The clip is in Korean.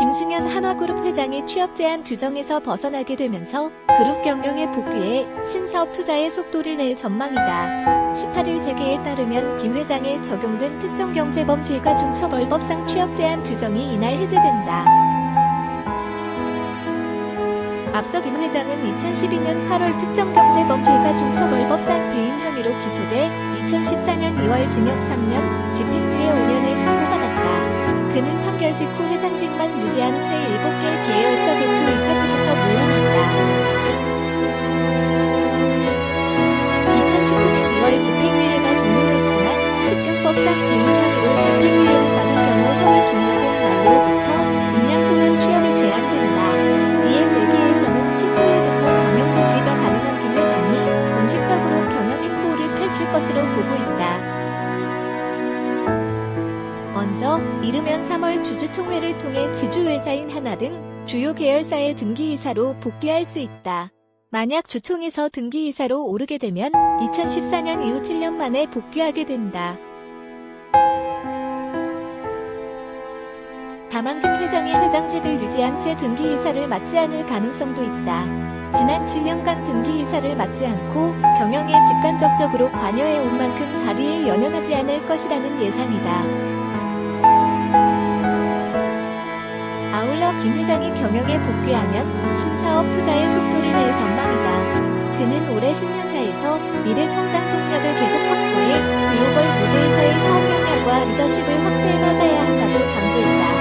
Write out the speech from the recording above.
김승연 한화그룹 회장이 취업 제한 규정에서 벗어나게 되면서 그룹 경영의 복귀에 신사업 투자에 속도를 낼 전망이다. 18일 재계에 따르면 김 회장에 적용된 특정경제범죄가중처벌법상 취업 제한 규정이 이날 해제된다. 앞서 김 회장은 2012년 8월 특정경제범죄가중처벌법상 배임 혐의로 기소돼 2014년 2월 징역 3년, 집행유예 5년을 선고받았다. 그는 판결 직후 회장직만 유지한 제7개 계열사 대표 이사직에서 물러났다. 2019년 2월 집행유예가 종료됐지만 특경법상 배임 혐의로 집행유예를 받은 경우 형이 종료된 날로부터 2년 동안 취업이 제한된다. 이에 재계에서는 19일부터 경영 복귀가 가능한 김 회장이 공식적으로 경영 행보를 펼칠 것으로 보고 있다. 먼저 이르면 3월 주주총회를 통해 지주회사인 한화 등 주요 계열사의 등기이사로 복귀할 수 있다. 만약 주총에서 등기이사로 오르게 되면 2014년 이후 7년 만에 복귀하게 된다. 다만 김 회장이 회장직을 유지한 채 등기이사를 맡지 않을 가능성도 있다. 지난 7년간 등기이사를 맡지 않고 경영에 직간접적으로 관여해온 만큼 자리에 연연하지 않을 것이라는 예상이다. 아울러 김 회장이 경영에 복귀하면 신사업 투자에 속도를 낼 전망이다. 그는 올해 10년차에서 미래 성장 동력을 계속 확보해 글로벌 무대에서의 사업 역량과 리더십을 확대해 나가야 한다고 강조했다.